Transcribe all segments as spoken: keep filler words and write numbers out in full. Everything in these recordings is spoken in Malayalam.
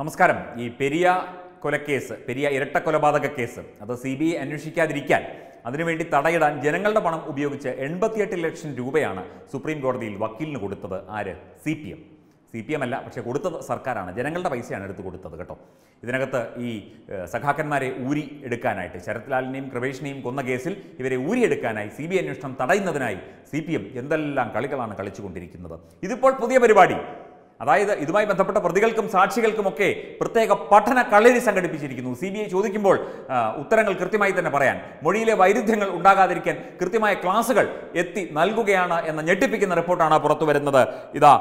നമസ്കാരം ഈ പെരിയ കൊലക്കേസ് പെരിയ ഇരട്ട കൊലപാതക കേസ് അത് സി ബി ഐ അന്വേഷിക്കാതിരിക്കാൻ അതിനുവേണ്ടി തടയിടാൻ ജനങ്ങളുടെ പണം ഉപയോഗിച്ച് എൺപത്തിയെട്ട് ലക്ഷം രൂപയാണ് സുപ്രീം കോടതിയിൽ വക്കീലിന് കൊടുത്തത് ആര് C P M C P M അല്ല പക്ഷേ കൊടുത്തത് സർക്കാരാണ് ജനങ്ങളുടെ പൈസയാണ് എടുത്തു കൊടുത്തത് കേട്ടോ ഇതിനകത്ത് ഈ സഖാക്കന്മാരെ ഊരി എടുക്കാനായിട്ട് ശരത്ലാലിനെയും കൃപേഷിനെയും കൊന്ന കേസിൽ ഇവരെ ഊരിയെടുക്കാനായി സി ബി ഐ അന്വേഷണം തടയുന്നതിനായി സി പി എം എന്തെല്ലാം കളികളാണ് കളിച്ചുകൊണ്ടിരിക്കുന്നത് ഇതിപ്പോൾ പുതിയ പരിപാടി അതായത് ഇതുമായി ബന്ധപ്പെട്ട പ്രതികൾക്കും സാക്ഷികൾക്കുമൊക്കെ പ്രത്യേക പഠന കളരി സംഘടിപ്പിച്ചിരിക്കുന്നു സി ബി ഐ ചോദിക്കുമ്പോൾ ഉത്തരങ്ങൾ കൃത്യമായി തന്നെ പറയാൻ മൊഴിയിലെ വൈരുദ്ധ്യങ്ങൾ ഉണ്ടാകാതിരിക്കാൻ കൃത്യമായ ക്ലാസുകൾ എത്തി നൽകുകയാണ് എന്ന ഞെട്ടിപ്പിക്കുന്ന റിപ്പോർട്ടാണ് പുറത്തു വരുന്നത് ഇതാ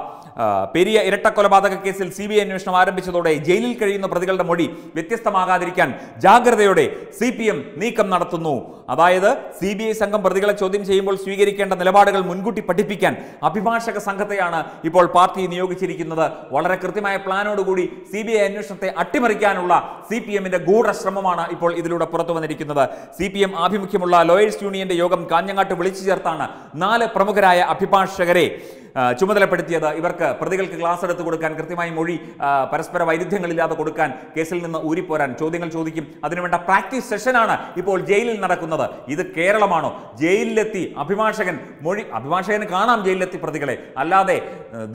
പെരിയ ഇരട്ടക്കൊലപാതക കേസിൽ സി ബി ഐ അന്വേഷണം ആരംഭിച്ചതോടെ ജയിലിൽ കഴിയുന്ന പ്രതികളുടെ മൊഴി വ്യത്യസ്തമാകാതിരിക്കാൻ ജാഗ്രതയോടെ സി പി എം നീക്കം നടത്തുന്നു അതായത് സി ബി ഐ സംഘം പ്രതികളെ ചോദ്യം ചെയ്യുമ്പോൾ സ്വീകരിക്കേണ്ട നിലപാടുകൾ മുൻകൂട്ടി പഠിപ്പിക്കാൻ അഭിഭാഷക സംഘത്തെയാണ് ഇപ്പോൾ പാർട്ടി നിയോഗിച്ചിരിക്കുന്നത് വളരെ കൃത്യമായ പ്ലാനോടുകൂടി സി ബി ഐ അന്വേഷണത്തെ അട്ടിമറിക്കാനുള്ള സി പി എമ്മിന്റെ ഗൂഢശ്രമമാണ് ഇപ്പോൾ ഇതിലൂടെ പുറത്തു വന്നിരിക്കുന്നത് സി പി എം ആഭിമുഖ്യമുള്ള ലോയേഴ്സ് യൂണിയന്റെ യോഗം കാഞ്ഞങ്ങാട്ട് വിളിച്ചു ചേർത്താണ് നാല് പ്രമുഖരായ അഭിഭാഷകരെ ചുമതലപ്പെടുത്തിയത് ഇവർക്ക് പ്രതികൾക്ക് ക്ലാസ് എടുത്തു കൊടുക്കാൻ കൃത്യമായി മൊഴി പരസ്പര വൈരുദ്ധ്യങ്ങളില്ലാതെ കൊടുക്കാൻ കേസിൽ നിന്ന് ഊരിപ്പോരാൻ ചോദ്യങ്ങൾ ചോദിക്കും അതിനുവേണ്ട പ്രാക്ടീസ് സെഷനാണ് ഇപ്പോൾ ജയിലിൽ നടക്കുന്നത് ഇത് കേരളമാണോ ജയിലിലെത്തി അഭിഭാഷകൻ മൊഴി അഭിഭാഷകന് കാണാം ജയിലിലെത്തി പ്രതികളെ അല്ലാതെ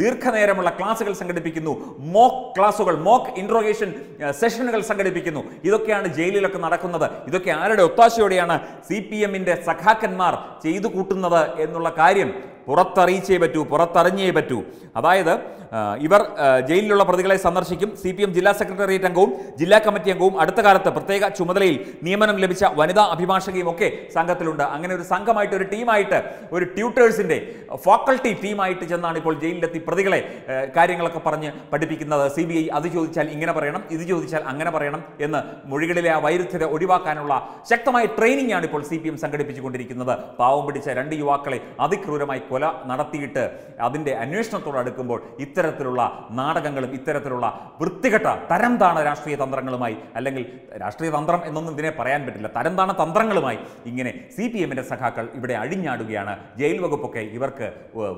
ദീർഘനേരമുള്ള ക്ലാസുകൾ സംഘടിപ്പിക്കുന്നു മോക്ക് ക്ലാസുകൾ മോക്ക് ഇൻട്രോഗേഷൻ സെഷനുകൾ സംഘടിപ്പിക്കുന്നു ഇതൊക്കെയാണ് ജയിലിലൊക്കെ നടക്കുന്നത് ഇതൊക്കെ ആരുടെ ഒത്താശയോടെയാണ് സി പി എമ്മിന്റെ സഖാക്കന്മാർ ചെയ്തു കൂട്ടുന്നത് എന്നുള്ള കാര്യം പുറത്തറിയിച്ചേ പറ്റൂ പുറത്തറിഞ്ഞേ പറ്റൂ അതായത് ഇവർ ജയിലിലുള്ള പ്രതികളെ സന്ദർശിക്കും സി പി എം ജില്ലാ സെക്രട്ടേറിയറ്റ് അംഗവും ജില്ലാ കമ്മിറ്റി അംഗവും അടുത്ത കാലത്ത് പ്രത്യേക ചുമതലയിൽ നിയമനം ലഭിച്ച വനിതാ അഭിഭാഷകയും ഒക്കെ സംഘത്തിലുണ്ട് അങ്ങനെ ഒരു സംഘമായിട്ട് ഒരു ടീമായിട്ട് ഒരു ട്യൂട്ടേഴ്സിൻ്റെ ഫാക്കൾട്ടി ടീമായിട്ട് ചെന്നാണ് ഇപ്പോൾ ജയിലിലെത്തി പ്രതികളെ കാര്യങ്ങളൊക്കെ പറഞ്ഞ് പഠിപ്പിക്കുന്നത് സി ബി ഐ അത് ചോദിച്ചാൽ ഇങ്ങനെ പറയണം ഇത് ചോദിച്ചാൽ അങ്ങനെ പറയണം എന്ന് മൊഴികളിലെ ആ വൈരുദ്ധ്യത ഒഴിവാക്കാനുള്ള ശക്തമായ ട്രെയിനിങ് ആണ് ഇപ്പോൾ സി പി എം സംഘടിപ്പിച്ചുകൊണ്ടിരിക്കുന്നത് പാവം പിടിച്ച രണ്ട് യുവാക്കളെ അതിക്രൂരമായി കൊല നടത്തിയിട്ട് അതിൻ്റെ അന്വേഷണത്തോട് അടുക്കുമ്പോൾ ഇത്തരത്തിലുള്ള നാടകങ്ങളും ഇത്തരത്തിലുള്ള വൃത്തികെട്ട തരം താണ രാഷ്ട്രീയ തന്ത്രങ്ങളുമായി അല്ലെങ്കിൽ രാഷ്ട്രീയ തന്ത്രം എന്നൊന്നും ഇതിനെ പറയാൻ പറ്റില്ല തരം താണ തന്ത്രങ്ങളുമായി ഇങ്ങനെ സി പി എമ്മിൻ്റെ സഖാക്കൾ ഇവിടെ അഴിഞ്ഞാടുകയാണ് ജയിൽ വകുപ്പൊക്കെ ഇവർക്ക്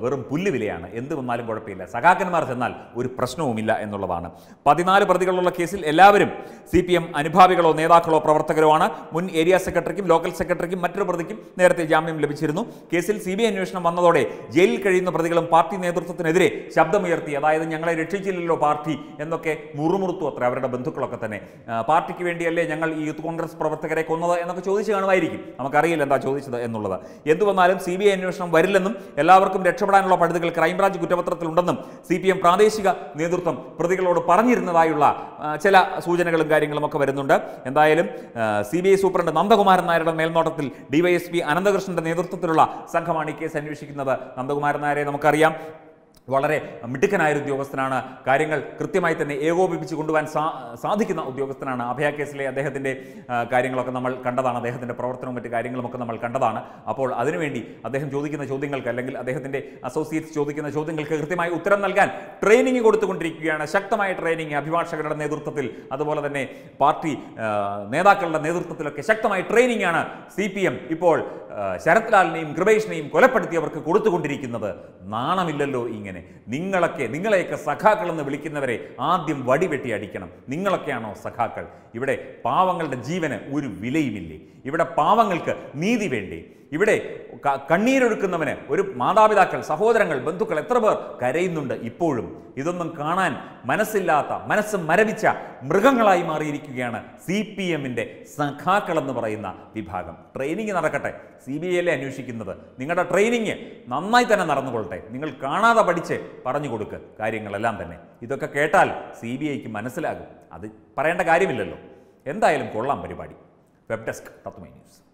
വെറും പുല്ലുവിലയാണ് എന്ത് വന്നാലും കുഴപ്പമില്ല സഖാക്കന്മാർ ചെന്നാൽ ഒരു പ്രശ്നവുമില്ല എന്നുള്ളതാണ് പതിനാല് പ്രതികളുള്ള കേസിൽ എല്ലാവരും സി പി എം അനുഭാവികളോ നേതാക്കളോ പ്രവർത്തകരോ ആണ് മുൻ ഏരിയ സെക്രട്ടറിക്കും ലോക്കൽ സെക്രട്ടറിക്കും മറ്റൊരു പ്രതിക്കും നേരത്തെ ജാമ്യം ലഭിച്ചിരുന്നു കേസിൽ സി ബി ഐ അന്വേഷണം വന്നതോടെ ജയിലിൽ കഴിയുന്ന പ്രതികളും പാർട്ടി നേതൃത്വത്തിനെതിരെ ശബ്ദമുയർത്തി അതായത് ഞങ്ങളെ രക്ഷിച്ചില്ലല്ലോ പാർട്ടി എന്നൊക്കെ മുറുമുറുത്തു അത്ര അവരുടെ ബന്ധുക്കളൊക്കെ തന്നെ പാർട്ടിക്ക് വേണ്ടിയല്ലേ ഞങ്ങൾ ഈ യൂത്ത് കോൺഗ്രസ് പ്രവർത്തകരെ കൊന്നത് എന്നൊക്കെ ചോദിച്ചു കാണുമായിരിക്കും നമുക്കറിയില്ല എന്താ ചോദിച്ചത് എന്നുള്ളത് എന്തു വന്നാലും സി ബി ഐ അന്വേഷണം വരില്ലെന്നും എല്ലാവർക്കും രക്ഷപ്പെടാനുള്ള പഴുതുകൾ ക്രൈംബ്രാഞ്ച് കുറ്റപത്രത്തിലുണ്ടെന്നും സി പി എം പ്രാദേശിക നേതൃത്വം പ്രതികളോട് പറഞ്ഞിരുന്നതായുള്ള ചില സൂചനകളും കാര്യങ്ങളും ഒക്കെ വരുന്നുണ്ട് എന്തായാലും C B I superintendent Nandakumaran നായരുടെ മേൽനോട്ടത്തിൽ ഡി വൈ എസ് പി അനന്തകൃഷ്ണന്റെ നേതൃത്വത്തിലുള്ള സംഘമാണ് ഈ കേസ് അന്വേഷിക്കുന്നത് നന്ദകുമാരൻ നായരെ നമുക്കറിയാം വളരെ മിടുക്കനായ ഒരു ഉദ്യോഗസ്ഥനാണ് കാര്യങ്ങൾ കൃത്യമായി തന്നെ ഏകോപിപ്പിച്ച് കൊണ്ടുപോകാൻ സാ സാധിക്കുന്ന ഉദ്യോഗസ്ഥനാണ് അഭയ കേസിലെ അദ്ദേഹത്തിൻ്റെ കാര്യങ്ങളൊക്കെ നമ്മൾ കണ്ടതാണ് അദ്ദേഹത്തിൻ്റെ പ്രവർത്തനവും മറ്റു കാര്യങ്ങളുമൊക്കെ നമ്മൾ കണ്ടതാണ് അപ്പോൾ അതിനുവേണ്ടി അദ്ദേഹം ചോദിക്കുന്ന ചോദ്യങ്ങൾക്ക് അല്ലെങ്കിൽ അദ്ദേഹത്തിൻ്റെ അസോസിയേറ്റ്സ് ചോദിക്കുന്ന ചോദ്യങ്ങൾക്ക് കൃത്യമായി ഉത്തരം നൽകാൻ ട്രെയിനിങ് കൊടുത്തുകൊണ്ടിരിക്കുകയാണ് ശക്തമായ ട്രെയിനിങ് അഭിഭാഷകരുടെ നേതൃത്വത്തിൽ അതുപോലെ തന്നെ പാർട്ടി നേതാക്കളുടെ നേതൃത്വത്തിലൊക്കെ ശക്തമായ ട്രെയിനിങ് ആണ് സി പി എം ഇപ്പോൾ ശരത്ലാലിനെയും കൃപേഷിനെയും കൊലപ്പെടുത്തിയവർക്ക് കൊടുത്തുകൊണ്ടിരിക്കുന്നത് നാണമില്ലല്ലോ ഇങ്ങനെ നിങ്ങളൊക്കെ നിങ്ങളെയൊക്കെ സഖാക്കളെന്ന് വിളിക്കുന്നവരെ ആദ്യം വടിവെട്ടി അടിക്കണം നിങ്ങളൊക്കെയാണോ സഖാക്കൾ ഇവിടെ പാവങ്ങളുടെ ജീവന് ഒരു വിലയുമില്ലേ ഇവിടെ പാവങ്ങൾക്ക് നീതി വേണ്ടേ ഇവിടെ കണ്ണീരൊഴുക്കുന്നവന് ഒരു മാതാപിതാക്കൾ സഹോദരങ്ങൾ ബന്ധുക്കൾ എത്ര പേർ കരയുന്നുണ്ട് ഇപ്പോഴും ഇതൊന്നും കാണാൻ മനസ്സില്ലാത്ത മനസ്സ് മരവിച്ച മൃഗങ്ങളായി മാറിയിരിക്കുകയാണ് സി പി എമ്മിൻ്റെ സഖാക്കളെന്ന് പറയുന്ന വിഭാഗം ട്രെയിനിങ് നടക്കട്ടെ സി ബി ഐയിലെ അന്വേഷിക്കുന്നത് നിങ്ങളുടെ ട്രെയിനിങ് നന്നായി തന്നെ നടന്നുകൊള്ളട്ടെ നിങ്ങൾ കാണാതെ പഠിച്ച് പറഞ്ഞു കൊടുക്കുക കാര്യങ്ങളെല്ലാം തന്നെ ഇതൊക്കെ കേട്ടാൽ സി ബി ഐക്ക് മനസ്സിലാകും അത് പറയേണ്ട കാര്യമില്ലല്ലോ എന്തായാലും കൊള്ളാം പരിപാടി വെബ് ഡെസ്ക് തത്വമൈ ന്യൂസ്.